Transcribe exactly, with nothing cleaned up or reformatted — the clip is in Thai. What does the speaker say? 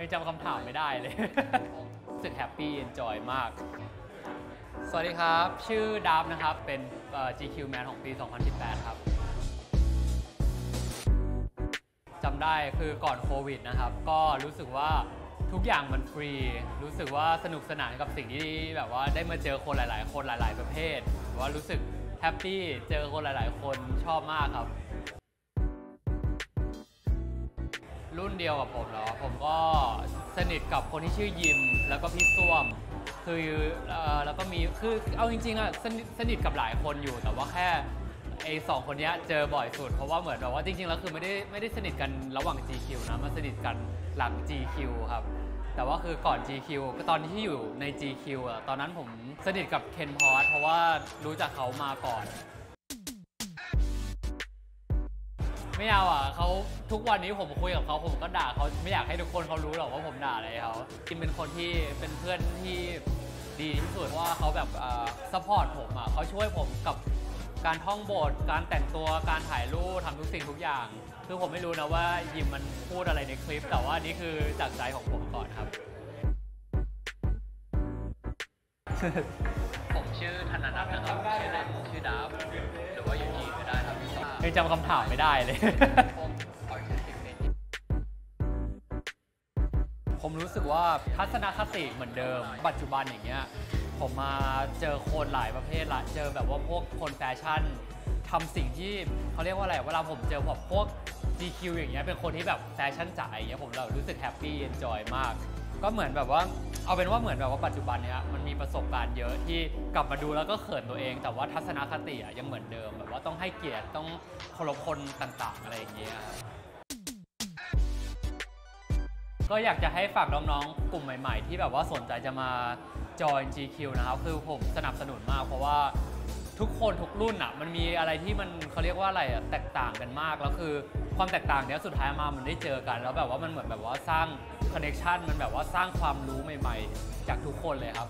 ยังจำคำถามไม่ได้เลยรู้สึกแฮปปี้เอนจอยมากสวัสดีครับชื่อดาฟนะครับเป็น จี คิว Man ของปี สองพันสิบแปด ครับจำได้คือก่อนโควิดนะครับก็รู้สึกว่าทุกอย่างมันฟรีรู้สึกว่าสนุกสนานกับสิ่งที่แบบว่าได้มาเจอคนหลายๆคนหลายๆประเภทว่ารู้สึกแฮปปี้เจอคนหลายๆคนชอบมากครับรุ่นเดียวกับผมเหรอผมก็สนิทกับคนที่ชื่อยิมแล้วก็พี่ส้วมคือแล้วก็มีคือเอาจริงๆอะสนิทสนิทกับหลายคนอยู่แต่ว่าแค่ไอ้สองคนนี้เจอบ่อยสุดเพราะว่าเหมือนแบบว่าจริงๆแล้วคือไม่ได้ไม่ได้สนิทกันระหว่าง จี คิว นะมาสนิทกันหลัง จี คิว ครับแต่ว่าคือก่อน จี คิว ก็ตอนที่อยู่ใน จี คิว อะตอนนั้นผมสนิทกับเคนพอสเพราะว่ารู้จักเขามาก่อนไม่เอาอ่ะเขาทุกวันนี้ผมคุยกับเขาผมก็ด่าเขาไม่อยากให้ทุกคนเขารู้หรอกว่าผมด่าอะไรเขากินเป็นคนที่เป็นเพื่อนที่ดีที่สุดว่าเขาแบบซัพพอร์ตผมอ่ะเขาช่วยผมกับการท่องบทการแต่งตัวการถ่ายรูปทำทุกสิ่งทุกอย่างคือผมไม่รู้นะว่ายิมมันพูดอะไรในคลิปแต่ว่านี่คือจากใจของผมก่อนครับผมชื่อธนนัทนะครับชื่อเล่นชื่อดาฟหรือว่ายูจีก็ได้ครับยังจำคำถามไม่ได้เลยผมรู้สึกว่าทัศนคติเหมือนเดิมปัจจุบันอย่างเงี้ยผมมาเจอคนหลายประเภทละเจอแบบว่าพวกคนแฟชั่นทำสิ่งที่เขาเรียกว่าอะไรเวลาผมเจอแบบพวก จี คิว อย่างเงี้ยเป็นคนที่แบบแฟชั่นจ๋าอย่างเงี้ยผมเรารู้สึกแฮปปี้เอนจอยมากก็เหมือนแบบว่าเอาเป็นว่าเหมือนแบบว่าปัจจุบันเนี้ยมันมีประสบการณ์เยอะที่กลับมาดูแล้วก็เขินตัวเองแต่ว่าทัศนคติอะยังเหมือนเดิมแบบว่าต้องให้เกียรติต้องเคารพคนต่างๆอะไรอย่างเงี้ยก็อยากจะให้ฝากน้องๆกลุ่มใหม่ๆที่แบบว่าสนใจจะมาจอย จี คิว นะครับคือผมสนับสนุนมากเพราะว่าทุกคนทุกรุ่นอะมันมีอะไรที่มันเขาเรียกว่าอะไรอะแตกต่างกันมากแล้วคือความแตกต่างเนี้ยสุดท้ายมามันได้เจอกันแล้วแบบว่ามันเหมือนแบบว่าสร้างคอนเนคชันมันแบบว่าสร้างความรู้ใหม่ๆจากทุกคนเลยครับ